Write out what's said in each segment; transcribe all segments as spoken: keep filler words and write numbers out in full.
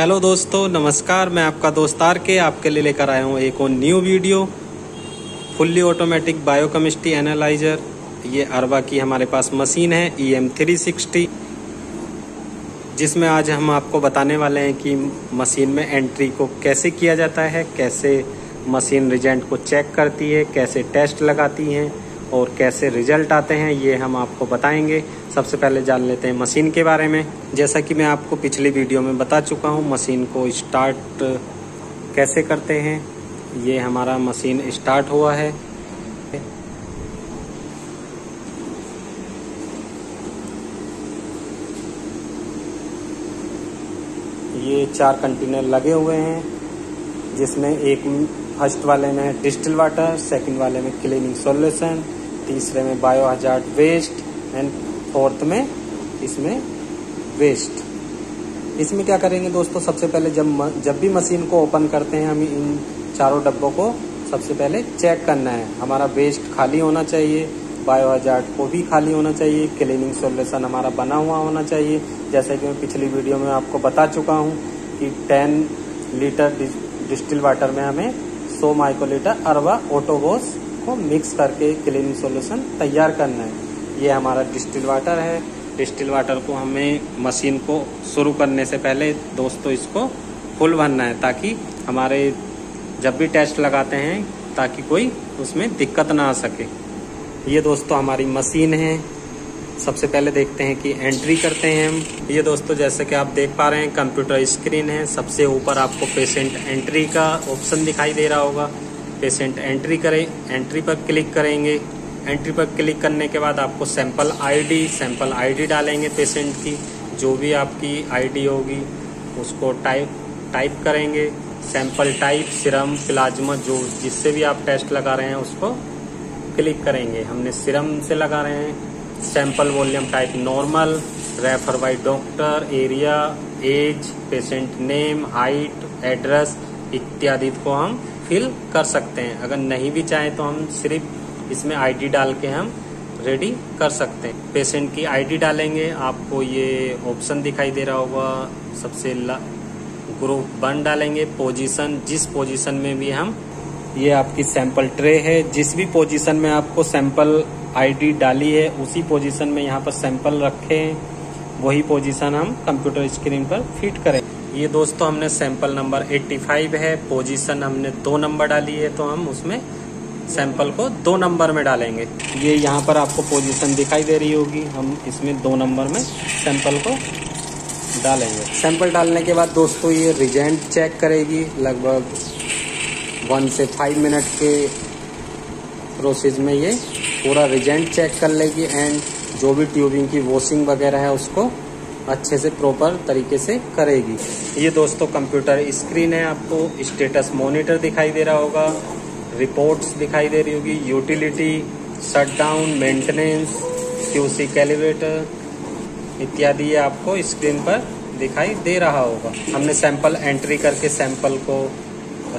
Hello दोस्तों, नमस्कार। मैं आपका दोस्त आर के आपके लिए लेकर आया हूँ एक और new video. Fully automatic biochemistry analyser, ये अरबा की हमारे पास मशीन है ई एम थ्री सिक्सटी, जिसमें आज हम आपको बताने वाले हैं कि मशीन में एंट्री को कैसे किया जाता है, कैसे मशीन रिजल्ट को चेक करती है, कैसे टेस्ट लगाती हैं और कैसे रिजल्ट आते हैं, ये हम आपको बताएंगे। सबसे पहले जान लेते हैं मशीन के बारे में। जैसा कि मैं आपको पिछली वीडियो में बता चुका हूँ, मशीन को स्टार्ट कैसे करते हैं। ये हमारा मशीन स्टार्ट हुआ है। ये चार कंटेनर लगे हुए हैं, जिसमें एक फर्स्ट वाले में डिस्टिल वाटर, सेकंड वाले में क्लीनिंग सॉल्यूशन, तीसरे में bio hazard waste and fourth में इसमें वेस्ट। इसमें क्या करेंगे दोस्तों, सबसे पहले जब जब भी मशीन को ओपन करते हैं, हमें इन चारों डब्बों को सबसे पहले चेक करना है। हमारा वेस्ट खाली होना चाहिए, बायो हजार्ड को भी खाली होना चाहिए, क्लीनिंग सॉल्यूशन हमारा बना हुआ होना चाहिए। जैसे कि मैं पिछली वीडियो में आपको बता चुका हूँ कि टेन लीटर डिस्टिल वाटर में हमें सौ माइक्रोलीटर अरबा ऑटोवॉश को मिक्स करके क्लीनिंग सॉल्यूशन तैयार करना है। ये हमारा डिस्टिल वाटर है। डिस्टिल वाटर को हमें मशीन को शुरू करने से पहले दोस्तों इसको फुल भरना है, ताकि हमारे जब भी टेस्ट लगाते हैं ताकि कोई उसमें दिक्कत ना आ सके। ये दोस्तों हमारी मशीन है। सबसे पहले देखते हैं कि एंट्री करते हैं हम। ये दोस्तों जैसे कि आप देख पा रहे हैं, कंप्यूटर स्क्रीन है। सबसे ऊपर आपको पेशेंट एंट्री का ऑप्शन दिखाई दे रहा होगा। पेशेंट एंट्री करें, एंट्री पर क्लिक करेंगे। एंट्री पर क्लिक करने के बाद आपको सैंपल आईडी, सैंपल आईडी डालेंगे पेशेंट की, जो भी आपकी आईडी होगी उसको टाइप टाइप करेंगे। सैंपल टाइप, सिरम, प्लाज्मा, जो जिससे भी आप टेस्ट लगा रहे हैं उसको क्लिक करेंगे। हमने सिरम से लगा रहे हैं। Sample volume type normal, refer by doctor, area, age, patient name, height, address इत्यादि को हम फिल कर सकते हैं। अगर नहीं भी चाहें तो हम सिर्फ इसमें आईडी डाल के हम रेडी कर सकते हैं। पेशेंट की आईडी डालेंगे। आपको ये ऑप्शन दिखाई दे रहा होगा, सबसे ग्रुप वन डालेंगे। पोजीशन, जिस पोजीशन में भी हम, ये आपकी सैंपल ट्रे है, जिस भी पोजीशन में आपको सैंपल आईडी डाली है उसी पोजीशन में यहाँ पर सैंपल रखे हैं, वही पोजीशन हम कंप्यूटर स्क्रीन पर फिट करें। ये दोस्तों हमने सैंपल नंबर पचासी है, पोजीशन हमने दो नंबर डाली है, तो हम उसमें सैंपल को दो नंबर में डालेंगे। ये यहाँ पर आपको पोजीशन दिखाई दे रही होगी, हम इसमें दो नंबर में सैंपल को डालेंगे। सैंपल डालने के बाद दोस्तों ये रिजल्ट चेक करेगी। लगभग वन से फाइव मिनट के प्रोसेस में ये पूरा रिजल्ट चेक कर लेगी एंड जो भी ट्यूबिंग की वॉशिंग वगैरह है उसको अच्छे से प्रॉपर तरीके से करेगी। ये दोस्तों कंप्यूटर स्क्रीन है। आपको स्टेटस मॉनिटर दिखाई दे रहा होगा, रिपोर्ट्स दिखाई दे रही होगी, utility, shutdown, maintenance, QC calibrator इत्यादि ये आपको स्क्रीन पर दिखाई दे रहा होगा। हमने सैंपल एंट्री करके सैंपल को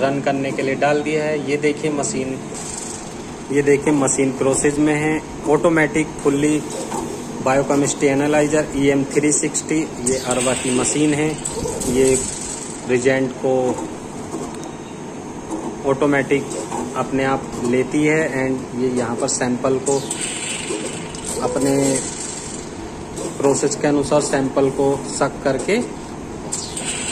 रन करने के लिए डाल दिया है। ये देखिए मशीन, ये देखिए मशीन प्रोसेस में है। Automatic fully biochemistry analyser E M three sixty, ये अरबा की मशीन है। ये रिजल्ट को ऑटोमेटिक अपने आप लेती है एंड ये यहाँ पर सैंपल को अपने प्रोसेस के अनुसार सैंपल को सक करके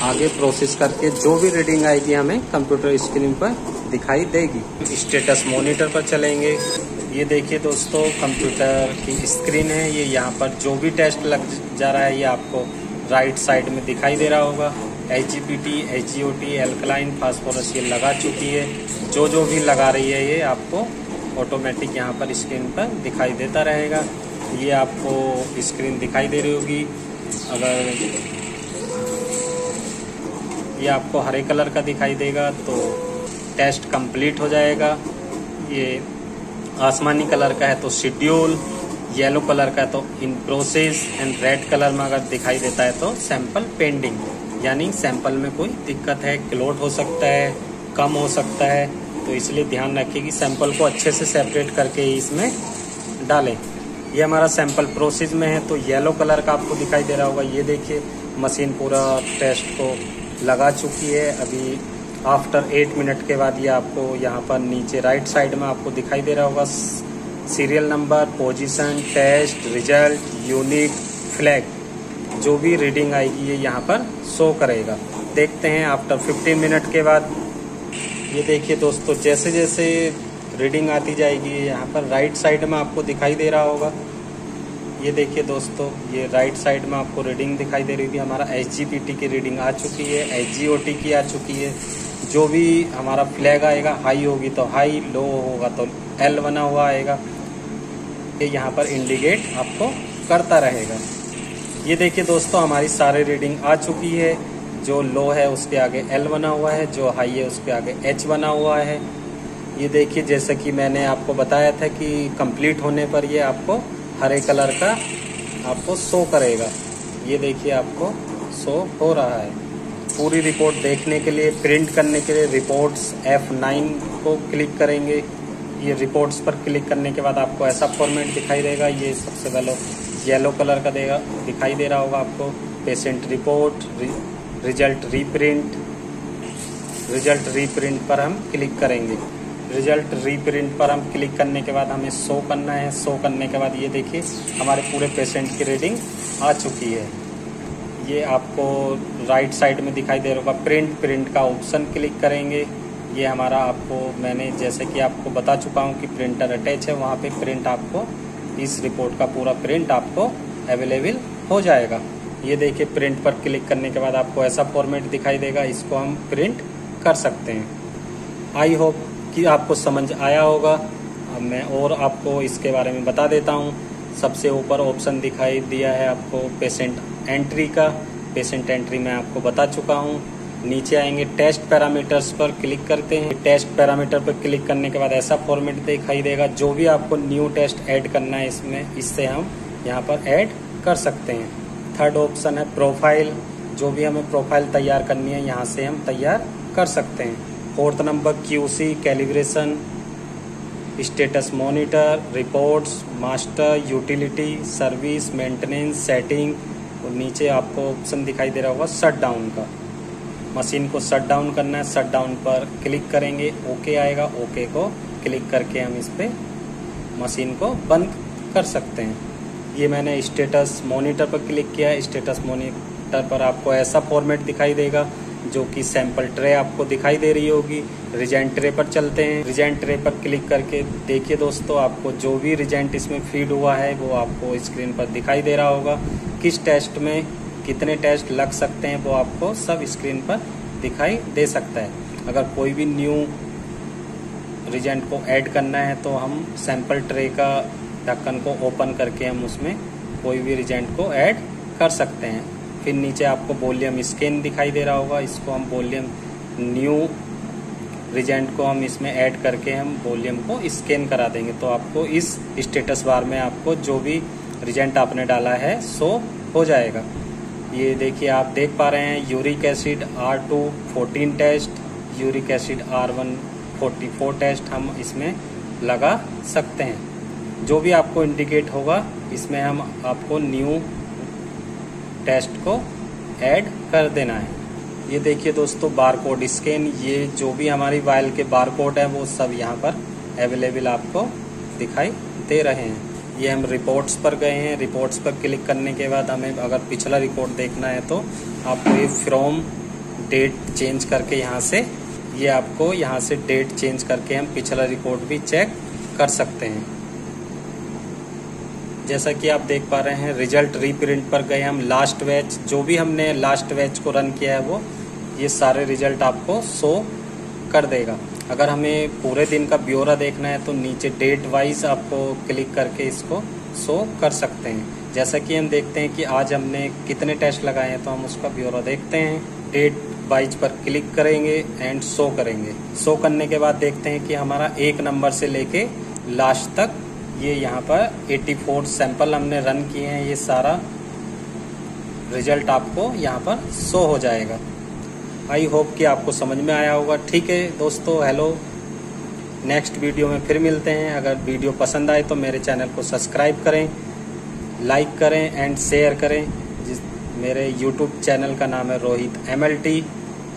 आगे प्रोसेस करके जो भी रीडिंग आएगी हमें कंप्यूटर स्क्रीन पर दिखाई देगी। स्टेटस मॉनिटर पर चलेंगे। ये देखिए दोस्तों कंप्यूटर की स्क्रीन है। ये यहाँ पर जो भी टेस्ट लग जा रहा है ये आपको राइट साइड में दिखाई दे रहा होगा। H G P T, H G O T, alkaline, phosphorus ये लगा चुकी है। जो जो भी लगा रही है ये आपको ऑटोमेटिक यहाँ पर स्क्रीन पर दिखाई देता रहेगा। ये आपको स्क्रीन दिखाई दे रही होगी। अगर ये आपको हरे कलर का दिखाई देगा तो टेस्ट कंप्लीट हो जाएगा। ये आसमानी कलर का है तो शेड्यूल, येलो कलर का है तो in process and red colour में अगर दिखाई देता है तो सैंपल पेंडिंग, यानी सैंपल में कोई दिक्कत है, क्लोट हो सकता है, कम हो सकता है। तो इसलिए ध्यान रखिए कि सैंपल को अच्छे से सेपरेट करके ही इसमें डालें। ये हमारा सैंपल प्रोसेस में है। तो येलो कलर का आपको दिखाई दे रहा होगा, ये देखिए मशीन पूरा टेस्ट को लगा चुकी है। अभी आफ्टर एट मिनट के बाद ये आपको यहाँ पर नीचे राइट साइड में आपको दिखाई दे रहा होगा serial number, position, test result, unit, flag, जो भी रीडिंग आएगी ये यहाँ पर शो करेगा। देखते हैं आफ्टर फिफ्टीन मिनट के बाद। ये देखिए दोस्तों, जैसे जैसे रीडिंग आती जाएगी यहाँ पर राइट साइड में आपको दिखाई दे रहा होगा। ये देखिए दोस्तों, ये राइट साइड में आपको रीडिंग दिखाई दे रही थी। हमारा एच जी पी टी की रीडिंग आ चुकी है, एच जी ओ टी की आ चुकी है। जो भी हमारा फ्लैग आएगा, हाई होगी तो हाई, लो होगा तो एल बना हुआ आएगा, ये यहाँ पर इंडिकेट आपको करता रहेगा। ये देखिए दोस्तों, हमारी सारी रीडिंग आ चुकी है। जो लो है उसके आगे एल बना हुआ है, जो हाई है उसके आगे एच बना हुआ है। ये देखिए, जैसे कि मैंने आपको बताया था कि कंप्लीट होने पर ये आपको हरे कलर का आपको शो करेगा। ये देखिए आपको शो हो रहा है। पूरी रिपोर्ट देखने के लिए, प्रिंट करने के लिए रिपोर्ट्स एफ नाइन को क्लिक करेंगे। ये रिपोर्ट्स पर क्लिक करने के बाद आपको ऐसा फॉर्मेट दिखाई देगा। ये सबसे पहले येलो कलर का देगा दिखाई दे रहा होगा आपको। Patient report, result reprint, result reprint पर हम क्लिक करेंगे। रिजल्ट रीप्रिंट पर हम क्लिक करने के बाद हमें शो करना है। शो करने के बाद ये देखिए, हमारे पूरे पेशेंट की रीडिंग आ चुकी है। ये आपको राइट साइड में दिखाई दे रहा होगा प्रिंट, प्रिंट का ऑप्शन क्लिक करेंगे। ये हमारा आपको, मैंने जैसे कि आपको बता चुका हूँ कि प्रिंटर अटैच है, वहाँ पे प्रिंट आपको, इस रिपोर्ट का पूरा प्रिंट आपको अवेलेबल हो जाएगा। ये देखिए, प्रिंट पर क्लिक करने के बाद आपको ऐसा फॉर्मेट दिखाई देगा, इसको हम प्रिंट कर सकते हैं। आई होप कि आपको समझ आया होगा। अब मैं और आपको इसके बारे में बता देता हूँ। सबसे ऊपर ऑप्शन दिखाई दिया है आपको पेशेंट एंट्री का, पेशेंट एंट्री मैं आपको बता चुका हूँ। नीचे आएंगे टेस्ट पैरामीटर्स पर क्लिक करते हैं। टेस्ट पैरामीटर पर क्लिक करने के बाद ऐसा फॉर्मेट दिखाई देगा। जो भी आपको न्यू टेस्ट ऐड करना है इसमें, इससे हम यहाँ पर ऐड कर सकते हैं। थर्ड ऑप्शन है प्रोफाइल, जो भी हमें प्रोफाइल तैयार करनी है यहाँ से हम तैयार कर सकते हैं। Fourth number QC, calibration, status monitor, reports, master, utility, service, maintenance, setting, और नीचे आपको ऑप्शन दिखाई दे रहा होगा शट डाउन का। मशीन को शट डाउन करना है, शट डाउन पर क्लिक करेंगे, ओके आएगा। ओके को क्लिक करके हम इस पर मशीन को बंद कर सकते हैं। ये मैंने स्टेटस मॉनिटर पर क्लिक किया। स्टेटस मॉनिटर पर आपको ऐसा फॉर्मेट दिखाई देगा, जो कि सैंपल ट्रे आपको दिखाई दे रही होगी। रिजेंट ट्रे पर चलते हैं। रिजेंट ट्रे पर क्लिक करके देखिए दोस्तों, आपको जो भी रिजेंट इसमें फीड हुआ है वो आपको स्क्रीन पर दिखाई दे रहा होगा। किस टेस्ट में कितने टेस्ट लग सकते हैं वो आपको सब स्क्रीन पर दिखाई दे सकता है। अगर कोई भी न्यू रिजेंट को ऐड करना है तो हम सैंपल ट्रे का ढक्कन को ओपन करके हम उसमें कोई भी रिजेंट को ऐड कर सकते हैं। फिर नीचे आपको वॉल्यूम स्कैन दिखाई दे रहा होगा। इसको हम वॉल्यूम, न्यू रिजेंट को हम इसमें ऐड करके हम वॉल्यूम को स्कैन करा देंगे, तो आपको इस स्टेटस बार में आपको जो भी रिजेंट आपने डाला है सो हो जाएगा। ये देखिए, आप देख पा रहे हैं uric acid R two fourteen test, uric acid R one forty four test हम इसमें लगा सकते हैं। जो भी आपको इंडिकेट होगा इसमें हम आपको न्यू टेस्ट को ऐड कर देना है। ये देखिए दोस्तों, बारकोड स्कैन, ये जो भी हमारी वायल के बारकोड है वो सब यहाँ पर अवेलेबल आपको दिखाई दे रहे हैं। ये हम रिपोर्ट्स पर गए हैं। रिपोर्ट्स पर क्लिक करने के बाद हमें अगर पिछला रिपोर्ट देखना है तो आपको ये फ्रॉम डेट चेंज करके यहाँ से, ये आपको यहाँ से डेट चेंज करके हम पिछला रिपोर्ट भी चेक कर सकते हैं। जैसा कि आप देख पा रहे हैं, रिजल्ट रीप्रिंट पर गए हम। लास्ट बैच, जो भी हमने लास्ट बैच को रन किया है वो ये सारे रिजल्ट आपको शो कर देगा। अगर हमें पूरे दिन का ब्यौरा देखना है तो नीचे डेट वाइज आपको क्लिक करके इसको शो कर सकते हैं। जैसा कि हम देखते हैं कि आज हमने कितने टेस्ट लगाए हैं, तो हम उसका ब्यौरा देखते हैं। डेट वाइज पर क्लिक करेंगे एंड शो करेंगे। शो करने के बाद देखते हैं कि हमारा एक नंबर से लेके लास्ट तक ये यहाँ पर चौरासी सैंपल हमने रन किए हैं। ये सारा रिजल्ट आपको यहाँ पर शो हो जाएगा। आई होप कि आपको समझ में आया होगा। ठीक है दोस्तों, हेलो, नेक्स्ट वीडियो में फिर मिलते हैं। अगर वीडियो पसंद आए तो मेरे चैनल को सब्सक्राइब करें, लाइक करें एंड शेयर करें। जिस मेरे यूट्यूब चैनल का नाम है रोहित एम एल टी।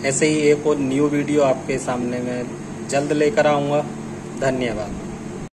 ऐसे ही एक और न्यू वीडियो आपके सामने मैं जल्द लेकर आऊँगा। धन्यवाद।